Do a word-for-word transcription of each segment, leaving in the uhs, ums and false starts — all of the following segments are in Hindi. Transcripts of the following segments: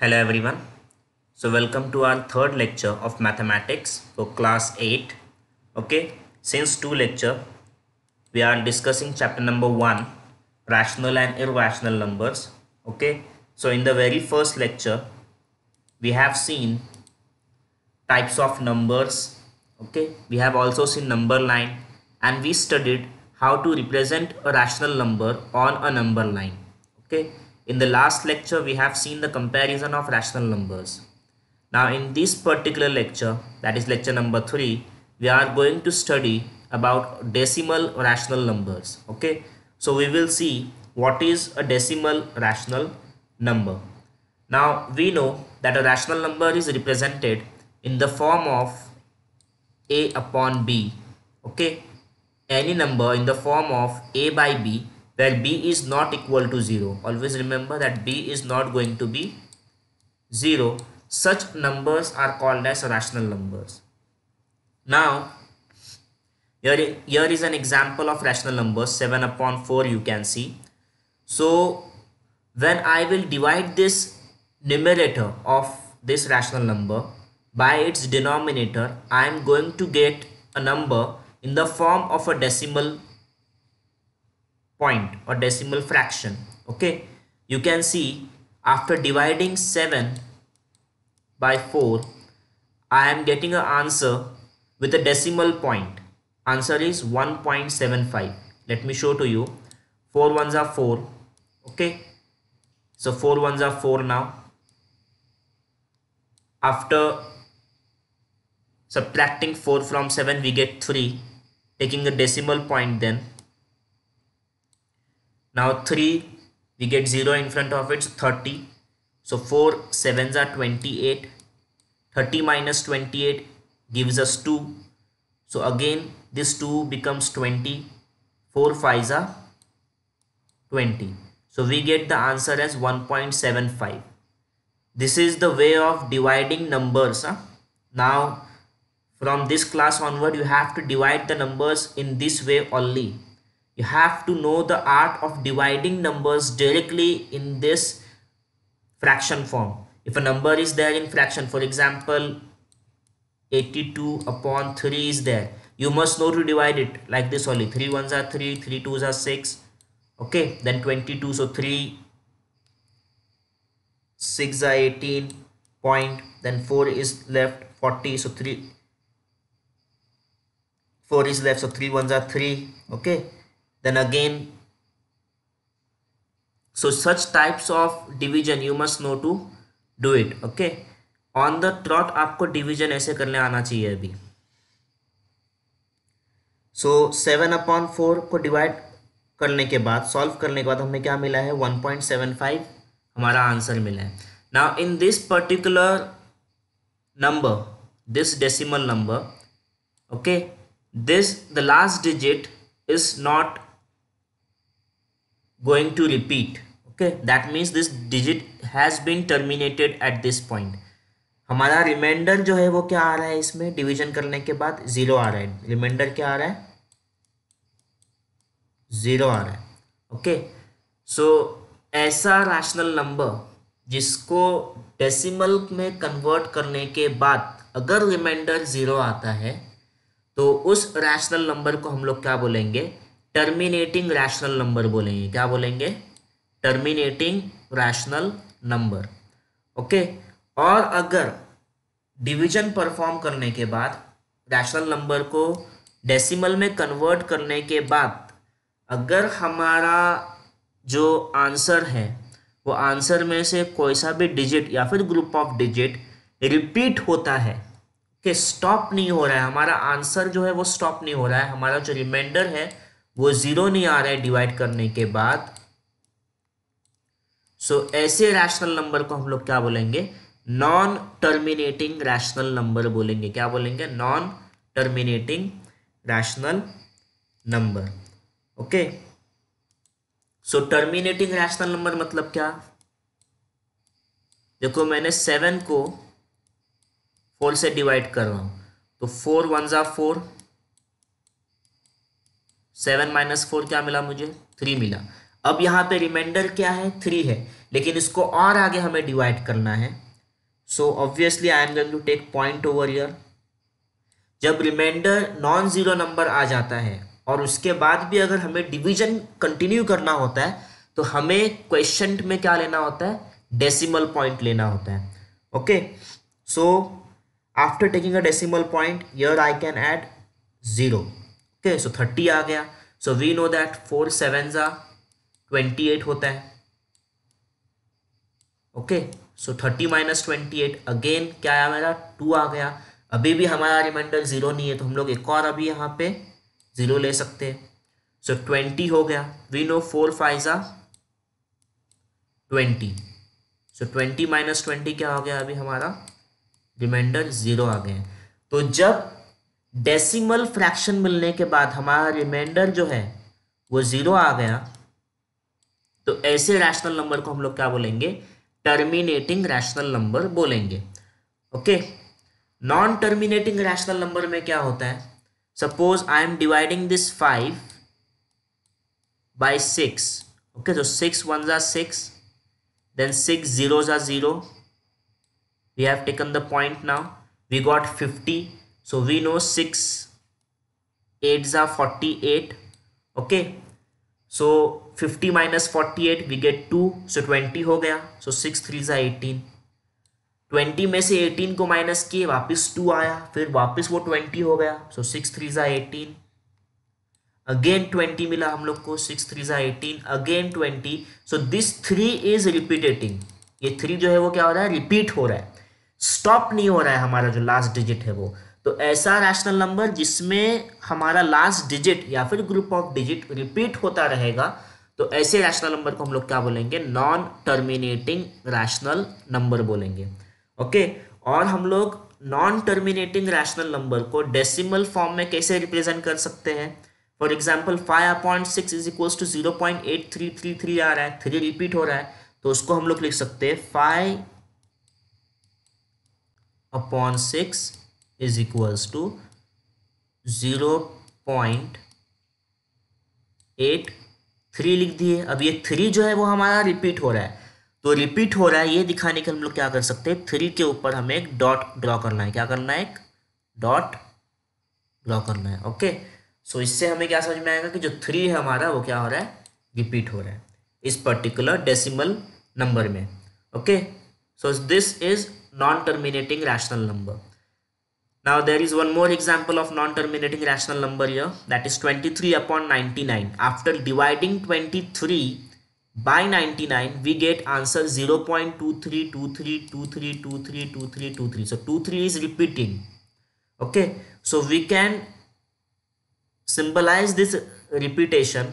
Hello everyone. So welcome to our third lecture of mathematics for class eight. Okay, since two lecture we are discussing chapter number one, rational and irrational numbers. Okay, so in the very first lecture we have seen types of numbers. Okay, we have also seen number line and we studied how to represent a rational number on a number line. Okay. In the last lecture, we have seen the comparison of rational numbers. Now in this particular lecture, that is lecture number three, we are going to study about decimal rational numbers. Okay, so we will see what is a decimal rational number. Now we know that a rational number is represented in the form of a upon b. Okay, any number in the form of a by b, where b is not equal to zero. Always remember that b is not going to be zero. Such numbers are called as rational numbers. Now, here, here is an example of rational numbers, seven upon four you can see. So, when I will divide this numerator of this rational number by its denominator, I am going to get a number in the form of a decimal point or decimal fraction. Okay, you can see after dividing seven by four, I am getting an answer with a decimal point. Answer is one point seven five. Let me show to you. Four ones are four. Okay, so four ones are four. Now after subtracting four from seven, we get three, taking a decimal point. Then now three, we get zero in front of it, thirty. So four sevens are twenty-eight. thirty minus twenty-eight gives us two. So again, this two becomes twenty. four fives are twenty. So we get the answer as one point seven five. This is the way of dividing numbers. Huh? Now, from this class onward, you have to divide the numbers in this way only. You have to know the art of dividing numbers directly in this fraction form. If a number is there in fraction, for example, eighty-two upon three is there, you must know to divide it like this only. three ones are three, three twos are six. Okay, then twenty-two, so three sixes are eighteen point, then four is left, forty, so three four is left, so three ones are three. Okay, then again, so such types of division you must know to do it. Okay, on the trot आपको division ऐसे करने आना चाहिए अभी. So seven upon four को divide करने के बाद, solve करने के बाद हमें क्या मिला है? one point seven five हमारा आंसर मिला है. Now in this particular number, this decimal number, okay, this the last digit is not going to repeat. Okay, that means this digit has been terminated at this point. हमारा remainder जो है वो क्या आ रहा है इसमें division करने के बाद? zero आ रहा है. Remainder क्या आ रहा है? zero आ रहा है. Okay, so ऐसा rational number जिसको decimal में convert करने के बाद अगर remainder zero आता है तो उस rational number को हम लोग क्या बोलेंगे? टर्मिनेटिंग रैशनल नंबर बोलेंगे. क्या बोलेंगे? Terminating rational number. ओके, और अगर डिवीजन परफॉर्म करने के बाद रैशनल नंबर को डेसिमल में कन्वर्ट करने के बाद अगर हमारा जो आंसर है वो आंसर में से कोई सा भी डिजिट या फिर ग्रुप ऑफ डिजिट रिपीट होता है कि स्टॉप नहीं हो रहा है, हमारा आंसर जो है वो स्टॉप नहीं हो रहा है, हमारा जो रिमाइंडर है वो जीरो नहीं आ रहा है डिवाइड करने के बाद, सो so, ऐसे रैशनल नंबर को हम लोग क्या बोलेंगे? नॉन टर्मिनेटिंग रैशनल नंबर बोलेंगे. क्या बोलेंगे? Non terminating rational number. Okay, so terminating rational number मतलब क्या? देखो, मैंने सेवन को फोर से डिवाइड कर रहा हूँ, तो फोर वन जा फोर, सेवन माइनस फोर क्या मिला मुझे? थ्री मिला. अब यहाँ पे रिमाइंडर क्या है, थ्री है, लेकिन इसको और आगे हमें डिवाइड करना है. So obviously I am going to take point over here. जब रिमाइंडर नॉन ज़ीरो नंबर आ जाता है और उसके बाद भी अगर हमें डिवीजन कंटिन्यू करना होता है तो हमें क्वेश्चन में क्या लेना होता है, डेसिमल पॉइंट लेना होता है. Okay, so after taking a decimal point here I can add zero. Okay, so thirty आ गया. So we know that four sevens आ ट्वेंटी एट होता है. Okay, so thirty minus twenty eight again क्या आया मेरा, टू आ गया. अभी भी हमारा रिमाइंडर ज़ीरो नहीं है तो हम लोग एक और अभी यहाँ पे ज़ीरो ले सकते हैं. सो so, ट्वेंटी हो गया. वी नो फोर फाइव आ twenty. So twenty minus twenty क्या हो गया, अभी हमारा रिमाइंडर ज़ीरो आ गया. तो जब डेसिमल फ्रैक्शन मिलने के बाद हमारा रिमाइंडर जो है वो ज़ीरो आ गया तो ऐसे रैशनल नंबर को हम लोग क्या बोलेंगे, टर्मिनेटिंग रैशनल नंबर बोलेंगे. Okay, non terminating rational number में क्या होता है, suppose I am dividing this five by six. Okay, तो सिक्स वन जा सिक्स, देन सिक्स जीरो जा zero. We have taken the point now. We got fifty. So we know six eight जा forty eight. Okay, so fifty minus forty eight we get two. So twenty हो गया. सो सिक्स थ्री ज़ा एटीन. ट्वेंटी में से एटीन को माइनस किए वापस टू आया, फिर वापस वो ट्वेंटी हो गया. सो सिक्स थ्री ज़ा एटीन. अगेन ट्वेंटी मिला हम लोग को. सिक्स थ्री ज़ा eighteen. Again twenty. So this three is repeating. ये थ्री जो है वो क्या हो रहा है, रिपीट हो रहा है, स्टॉप नहीं हो रहा है. हमारा जो लास्ट डिजिट है वो, तो ऐसा रैशनल नंबर जिसमें हमारा लास्ट डिजिट या फिर ग्रुप ऑफ डिजिट रिपीट होता रहेगा, तो ऐसे रैशनल नंबर को हम लोग क्या बोलेंगे, नॉन टर्मिनेटिंग रैशनल नंबर बोलेंगे. ओके, और हम लोग नॉन टर्मिनेटिंग रैशनल नंबर को डेसिमल फॉर्म में कैसे रिप्रेजेंट कर सकते हैं. For example five point six is equals to zero point eight three three three आ रहा है, थ्री रिपीट हो रहा है, तो उसको हम लोग लिख सकते हैं five upon six is equals to zero point eight three लिख दिए. अब ये थ्री जो है वो हमारा रिपीट हो रहा है, तो रिपीट हो रहा है ये दिखाने के हम लोग क्या कर सकते हैं, थ्री के ऊपर हमें एक डॉट ड्रॉ करना है. क्या करना है, एक डॉट ड्रॉ करना है. ओके, सो इससे हमें क्या समझ में आएगा कि जो थ्री है हमारा वो क्या हो रहा है, रिपीट हो रहा है इस पर्टिकुलर डेसिमल नंबर में. Okay, so this is non terminating rational number. Now there is one more example of non-terminating rational number here, that is twenty-three upon ninety-nine. After dividing twenty-three by ninety-nine, we get answer zero point two three two three two three two three two three two three. So two three is repeating. Okay, so we can symbolize this repetition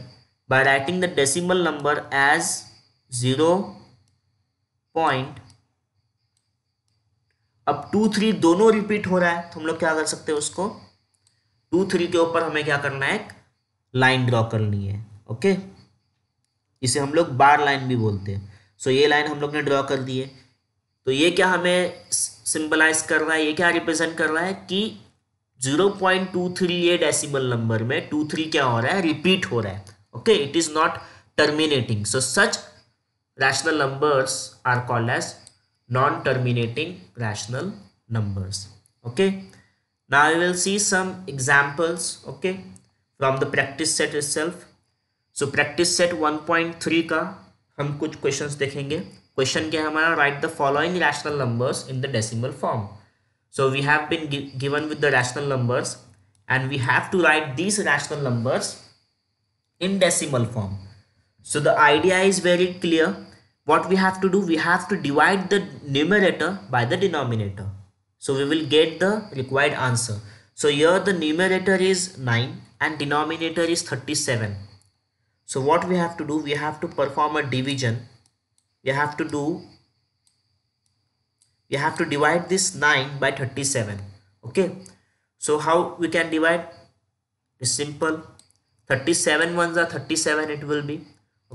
by writing the decimal number as zero point. अब टू थ्री दोनों रिपीट हो रहा है तो हम लोग क्या कर सकते हैं, उसको टू थ्री के ऊपर हमें क्या करना है, एक लाइन ड्रॉ करनी है. ओके, इसे हम लोग बार लाइन भी बोलते हैं. सो so, ये लाइन हम लोग ने ड्रॉ कर दी है, तो ये क्या हमें सिंबलाइज कर रहा है, ये क्या रिप्रेजेंट कर रहा है कि जीरो पॉइंट टू थ्री ये डेसिमल नंबर में टू थ्री क्या हो रहा है, रिपीट हो रहा है. Okay, it is not terminating. So such rational numbers are called as non terminating rational numbers. Okay, now we will see some examples. Okay, from the practice set itself. So practice set one point three का हम कुछ questions देखेंगे. Question क्या हमारा, write the following rational numbers in the decimal form. So we have been gi given with the rational numbers and we have to write these rational numbers in decimal form. So the idea is very clear. What we have to do, we have to divide the numerator by the denominator, so we will get the required answer. So here the numerator is nine and denominator is thirty-seven. So what we have to do, we have to perform a division. We have to do, we have to divide this nine by thirty-seven. Okay, so how we can divide is simple. thirty-seven ones are thirty-seven, it will be.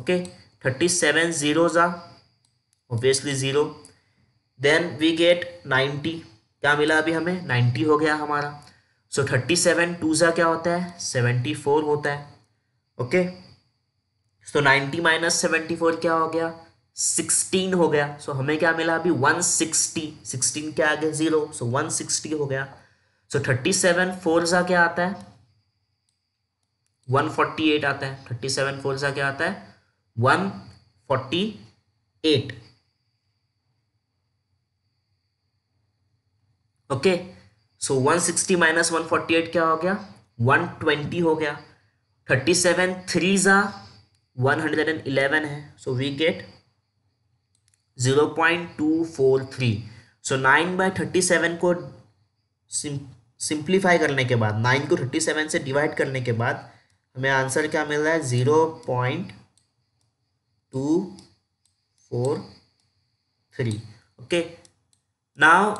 Okay, thirty-seven zeros are obviously zero. Then we get ninety. क्या मिला अभी हमें, ninety हो गया हमारा. So thirty-seven two जा क्या होता है, seventy-four होता है. Okay, तो नाइन्टी माइनस सेवेंटी फोर क्या हो गया, सिक्सटीन हो गया। सो so, हमें क्या मिला अभी वन सिक्सटी, सिक्सटीन के आगे zero, so so, one sixty हो गया। सो थर्टी सेवन फोर सा क्या आता है, वन फोर्टी एट आता है। थर्टी सेवन फोर सा क्या आता है, one forty eight. Okay so one sixty minus one forty eight क्या हो गया, वन ट्वेंटी हो गया। थर्टी सेवन थ्री सा वन हंड्रेड एलेवन है, so we get zero point two four three. So nine by thirty seven को सिंप्लीफाई करने के बाद, नाइन को थर्टी सेवन से डिवाइड करने के बाद हमें आंसर क्या मिल रहा है, zero point two four three. Okay now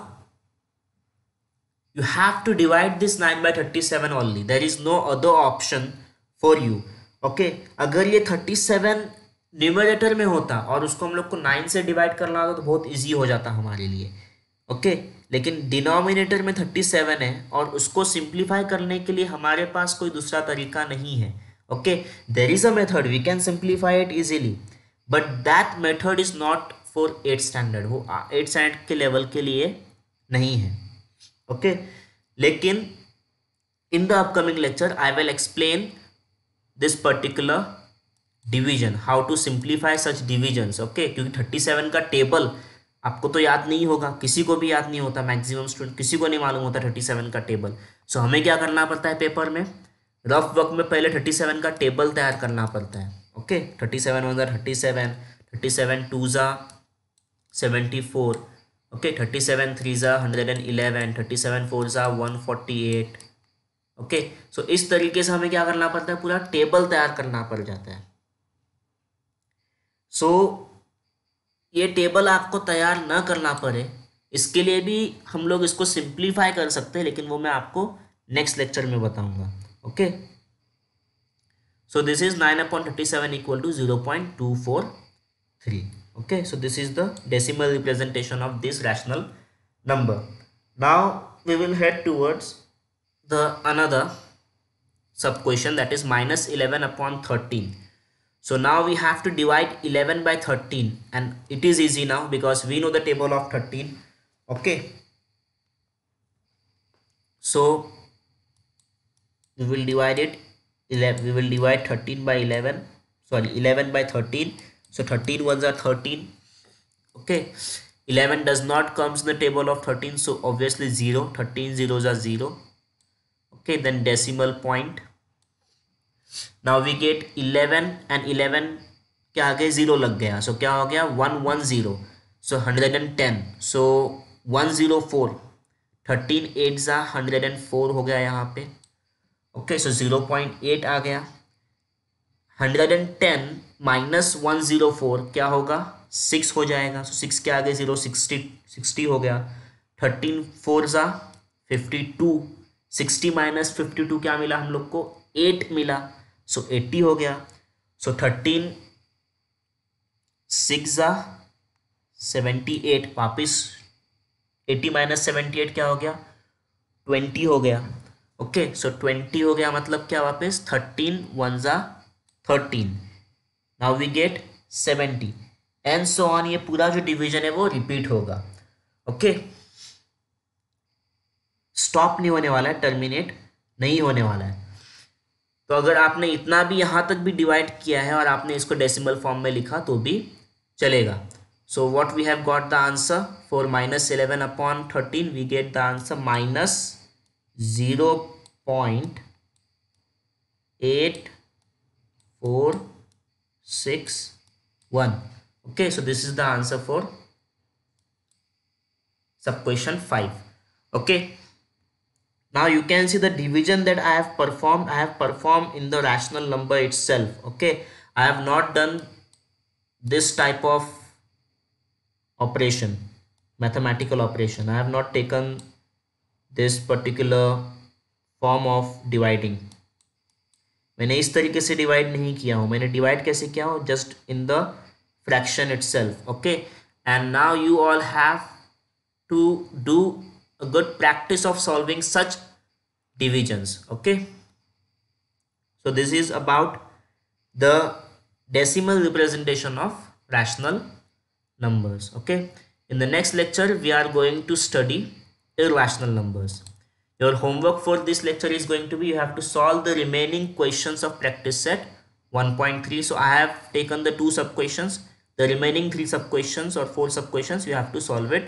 you have to divide this nine by thirty seven only, there is no other option for you। okay, अगर ये थर्टी सेवन न्यूमरेटर में होता और उसको हम लोग को नाइन से डिवाइड करना होता तो बहुत इजी हो जाता हमारे लिए। Okay okay? लेकिन डिनोमिनेटर में थर्टी सेवन है और उसको सिंप्लीफाई करने के लिए हमारे पास कोई दूसरा तरीका नहीं है। Okay there is a method, we can simplify it easily, but that method is not for eight standard, वो एट स्टैंडर्ड के लेवल के लिए नहीं है। Okay okay? लेकिन in the upcoming lecture I will explain this particular division, how to simplify such divisions. Okay क्योंकि थर्टी सेवन का टेबल आपको तो याद नहीं होगा, किसी को भी याद नहीं होता, मैक्सिमम स्टूडेंट किसी को नहीं मालूम होता थर्टी सेवन का टेबल। सो so, हमें क्या करना पड़ता है, पेपर में रफ वर्क में पहले थर्टी सेवन का टेबल तैयार करना पड़ता है। ओके थर्टी सेवन वन ज़ा thirty seven, thirty seven two ज़ा seventy four, okay thirty seven three ज़ा hundred and eleven, thirty seven four ज़ा one forty eight. Okay so इस तरीके से हमें क्या करना पड़ता है, पूरा टेबल तैयार करना पड़ जाता है। सो so, ये टेबल आपको तैयार ना करना पड़े इसके लिए भी हम लोग इसको सिंप्लीफाई कर सकते हैं, लेकिन वो मैं आपको नेक्स्ट लेक्चर में बताऊंगा। Okay so this is nine upon thirty seven equal to zero point two four three. okay so this is the decimal representation of this rational number. Now we will head towards the another sub question, that is minus eleven upon thirteen. So now we have to divide eleven by thirteen, and it is easy now because we know the table of thirteen. okay so we will divide it eleven, we will divide thirteen by eleven, sorry eleven by thirteen. So thirteen ones are thirteen. Okay, eleven does not comes in the table of thirteen, so obviously zero. thirteen zeros are zero. Okay, then decimal point. Now we get eleven and eleven के आगे zero लग गया, so क्या हो गया one one zero, so hundred and ten, so one zero four. thirteen eights are hundred and four हो गया यहाँ पे. Okay, so zero point eight आ गया. Hundred and ten minus one zero four क्या होगा, सिक्स हो जाएगा, सो so, सिक्स के आगे ज़ीरो, सिक्सटी सिक्सटी हो गया। थर्टीन फोर ज़ा fifty two, sixty minus fifty two क्या मिला हम लोग को, एट मिला, सो so, एट्टी हो गया। सो थर्टीन सिक्स ज़ा सेवेंटी एट, वापिस एट्टी माइनस सेवेंटी एट क्या हो गया, ट्वेंटी हो गया। ओके सो ट्वेंटी हो गया मतलब क्या, वापस थर्टीन वन ज़ा thirteen, now we get seventy and so on. ये पूरा जो डिवीजन है वो रिपीट होगा। ओके स्टॉप नहीं होने वाला है, टर्मिनेट नहीं होने वाला है। तो अगर आपने इतना भी यहाँ तक भी डिवाइड किया है और आपने इसको डेसिमल फॉर्म में लिखा तो भी चलेगा। So what we have got the answer for minus eleven upon thirteen, we get the answer minus zero point eight Four, six, one. Okay, so this is the answer for sub question five. Okay. Now you can see the division that I have performed. I have performed in the rational number itself. Okay, I have not done this type of operation, mathematical operation. I have not taken this particular form of dividing. मैंने इस तरीके से डिवाइड नहीं किया हूँ, मैंने डिवाइड कैसे किया हूँ, just in the fraction itself. Okay and now you all have to do a good practice of solving such divisions. Okay so this is about the decimal representation of rational numbers. Okay, in the next lecture we are going to study irrational numbers. Your homework for this lecture is going to be, you have to solve the remaining questions of practice set one point three. So I have taken the two sub questions. The remaining three sub questions or four sub questions you have to solve it